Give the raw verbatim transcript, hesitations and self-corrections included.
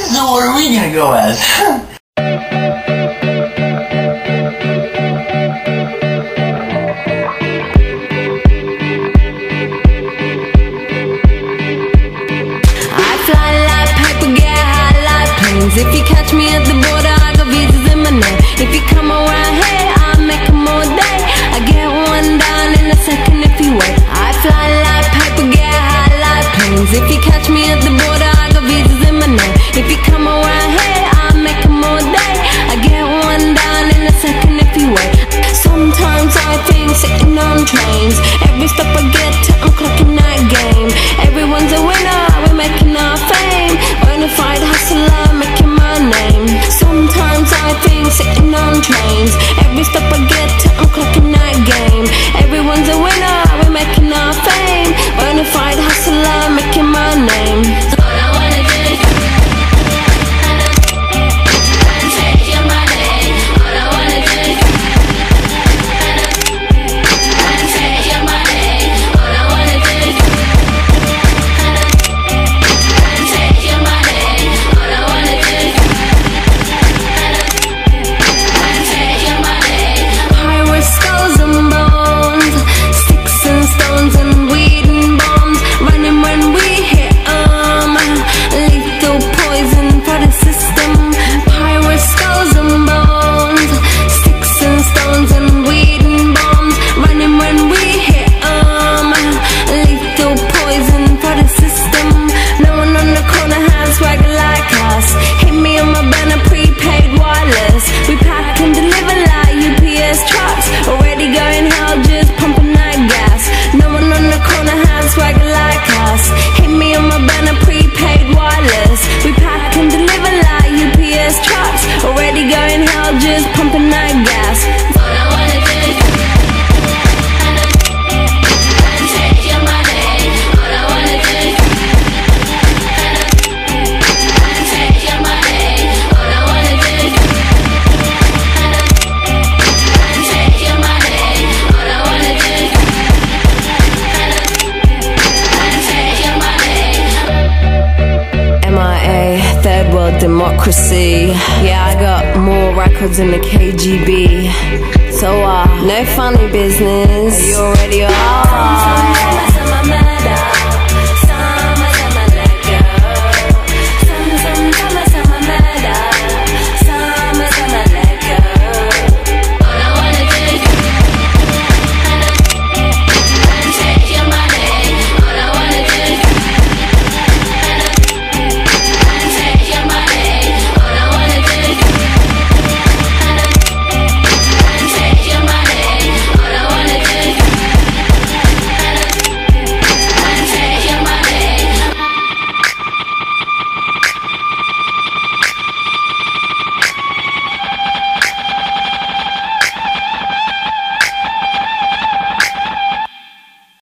So what are we gonna go as? If you catch me at the border, I got visas in my name. If you come around here, I'll make them all day. I get one down in a second if you wait. I fly like paper, get high like planes. If you catch me at the border, I got visas in my name. If you come around here, I'll make them all day. I get one down in a second if you wait. Sometimes I think sitting on trains. Every stop I get to, I'm clocking that game. Everyone's a winner, we're making our fame. Unified hustler, making my name. Sometimes I think sitting on trains. Every stop I get to, I'm clocking that game. Everyone's a winner, we're making our fame. Unified hustler, making my name. All I wanna do is take your money. All I wanna do is take your money. All I wanna do is democracy. Yeah, I got more records than the K G B. So, uh, no funny business. You already are.